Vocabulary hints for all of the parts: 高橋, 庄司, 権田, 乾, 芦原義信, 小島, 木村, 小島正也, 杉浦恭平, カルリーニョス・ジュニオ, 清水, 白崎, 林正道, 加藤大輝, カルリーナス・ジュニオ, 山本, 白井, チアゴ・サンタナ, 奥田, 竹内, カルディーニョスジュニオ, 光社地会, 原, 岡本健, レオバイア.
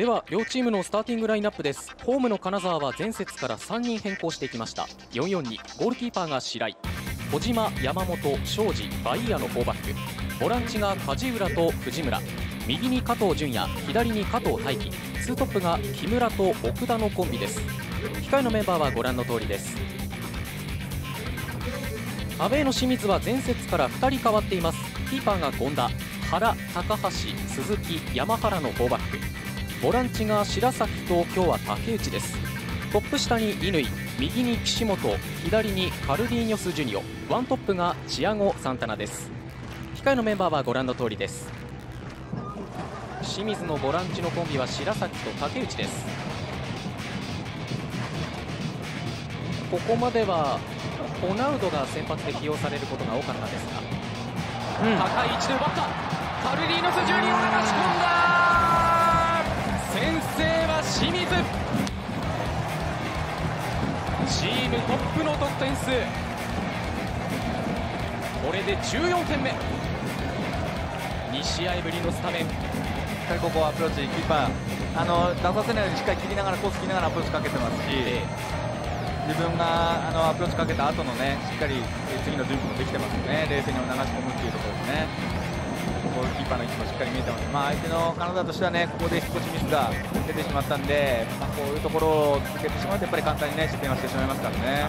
では両チームのスターティングラインナップです。ホームの金沢は前節から3人変更していきました。 4-4-2、 ゴールキーパーが白井、小島、山本、庄司、バイアの4バック、ボランチが梶浦と藤村、右に加藤純也、左に加藤大輝、2トップが木村と奥田のコンビです。控えのメンバーはご覧の通りです。アウェーの清水は前節から2人変わっています。キーパーが権田、原、高橋、鈴木、山原の4バック、ボランチが白崎と今日は竹内です。トップ下に乾、右に岸本、左にカルディーニョスジュニオ、ワントップがチアゴ・サンタナです。控えのメンバーはご覧の通りです。清水のボランチのコンビは白崎と竹内です。ここまではホナウドが先発で起用されることが多かったんですが、高い位置で奪ったカルディーニョスジュニオが仕込んだ。先制は清水。チームトップの得点数、これで14点目。2試合ぶりのスタメン。しっかりここアプローチ、キーパー出させないようにしっかり切りながら、コース切りながらアプローチかけてますし、自分がアプローチかけた後のね、しっかり次の準備もできてますよね。冷静に流し込むっていうところですね。ゴールキーパーの位置もしっかり見えたので、相手のカナダとしてはね、ここで少しミスが出てしまったんで、こういうところを続けてしまうと、やっぱり簡単にね、失点はしてしまいますからね。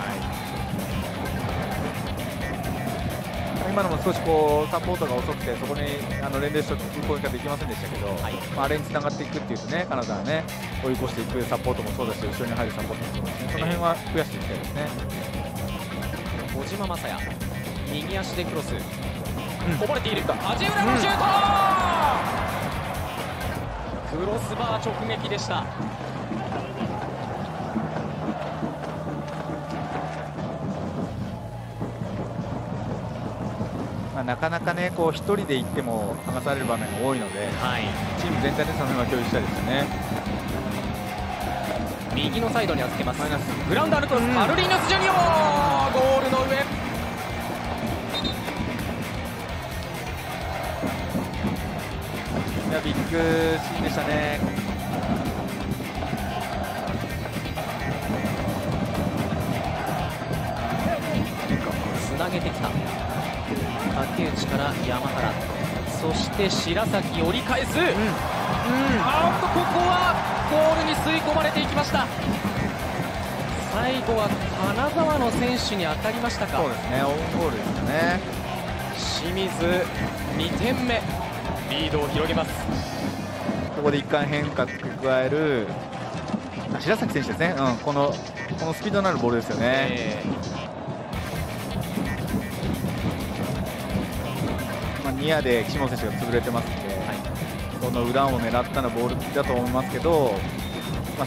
今のも少しこうサポートが遅くて、そこに連係ショット攻撃ができませんでしたけど、あれにつながっていくっていうとね、カナダはね、追い越していくサポートもそうだし、後ろに入るサポートもそうですね、その辺は増やしていきたいですね。小島正也、右足でクロス、こぼれているか、梶浦のシュート、クロスバー直撃でした。なかなかね、こう一人で行っても離される場面が多いので、チーム全体でその辺は共有したいですね。右のサイドに預けます。グラウンダーのクロス、カルリーナス・ジュニオ、ゴールの上。ビッグシーンでしたね。つなげてきた竹内から山原、そして白崎、折り返す、ここはゴールに吸い込まれていきました。最後は金沢の選手に当たりましたか。そうですね、オウンゴールでしたね。清水2点目、リードを広げます。ここで一回変化加える白崎選手ですね、このスピードのあるボールですよね。ニアで岸本選手が潰れてますので、この裏を狙ったのボールだと思いますけど、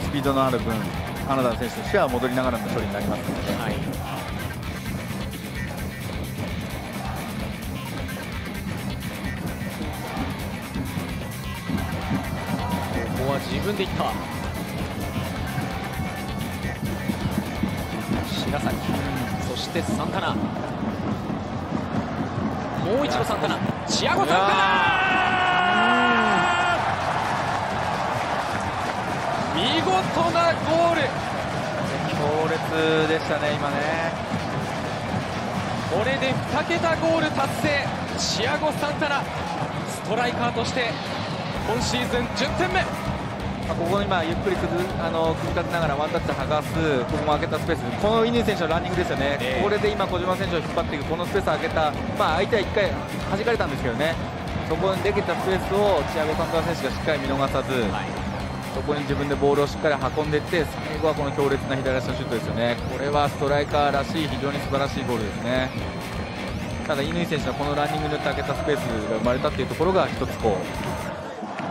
スピードのある分、カナダの選手としては戻りながらの処理になりますので、自分でいった。白崎、そしてサンタナ、もう一度サンタナ、チアゴ・サンタナ、見事なゴール、強烈でしたね今ね。これで2桁ゴール達成、チアゴ・サンタナ、ストライカーとして今シーズン10点目。ここ今、ゆっくり組み立てながらワンタッチ剥がす、ここも開けたスペース、この乾選手のランニングですよね、これで今、小島選手を引っ張っていく、このスペースを開けた、相手は1回弾かれたんですけどね、そこにできたスペースをチアゴ・サンタナ選手がしっかり見逃さず、そこに自分でボールをしっかり運んでいって、最後はこの強烈な左足のシュートですよね、これはストライカーらしい、非常に素晴らしいゴールですね。ただ乾選手のこのランニングによって開けたスペースが生まれたっていうところが、一つこう。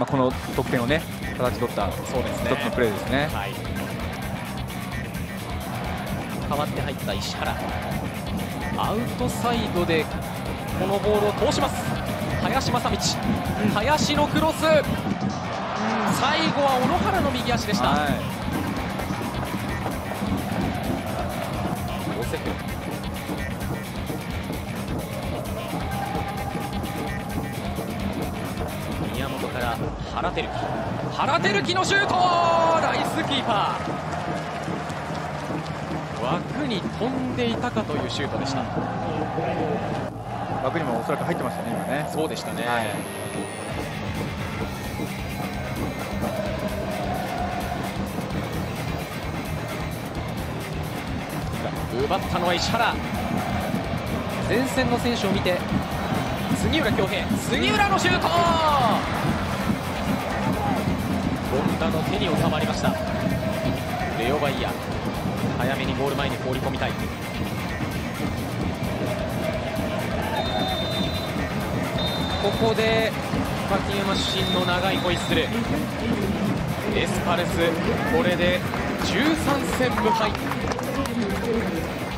この得点をね、形取った一つのプレーですね。代わって入った石原、アウトサイドでこのボールを通します。林正道、林のクロス、最後は小野原の右足でした。ヨセフ、原輝樹、原輝樹のシュート、ナイスキーパー。枠に飛んでいたかというシュートでした。枠にもおそらく入ってましたね、今ね。そうでしたね。はい、奪ったのは石原。前線の選手を見て杉浦恭平、杉浦のシュート、権田の手に収まりました。レオバイア、早めにゴール前に放り込みたい。ここで柿山主審の長いホイッスル。エスパルス、これで13戦無敗、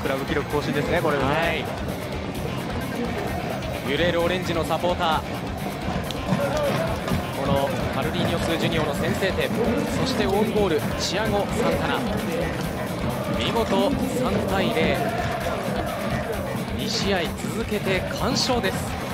クラブ記録更新ですね、これは。揺れるオレンジのサポーター、このカルリーニョス・ジュニオの先制点、そしてオウンゴール、チアゴ・サンタナ、見事3対0、2試合続けて完勝です。